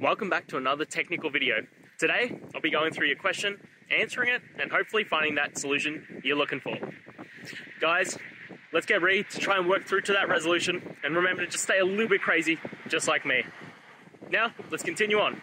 Welcome back to another technical video. Today, I'll be going through your question, answering it, and hopefully finding that solution you're looking for. Guys, let's get ready to try and work through to that resolution, and remember to just stay a little bit crazy, just like me. Now, let's continue on.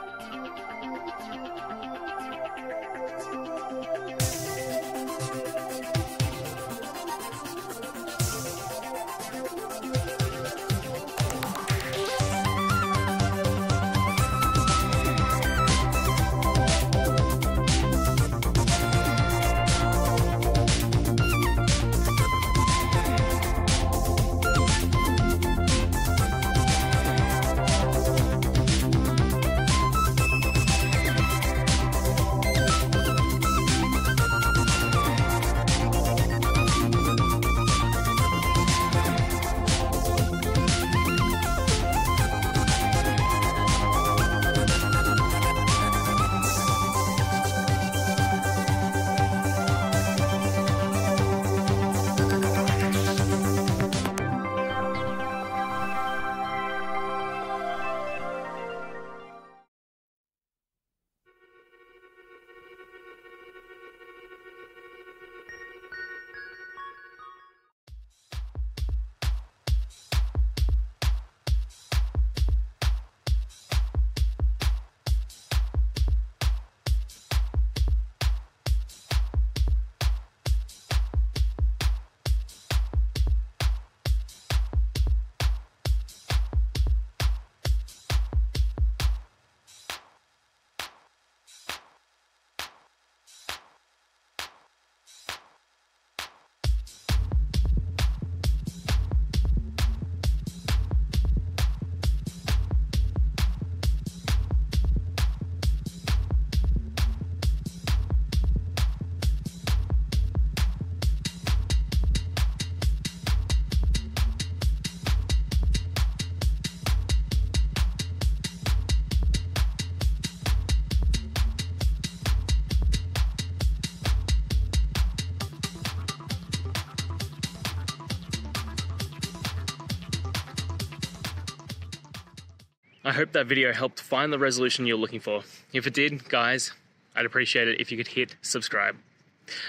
I hope that video helped find the resolution you're looking for. If it did, guys, I'd appreciate it if you could hit subscribe.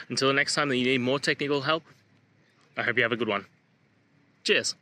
Until the next time that you need more technical help, I hope you have a good one. Cheers.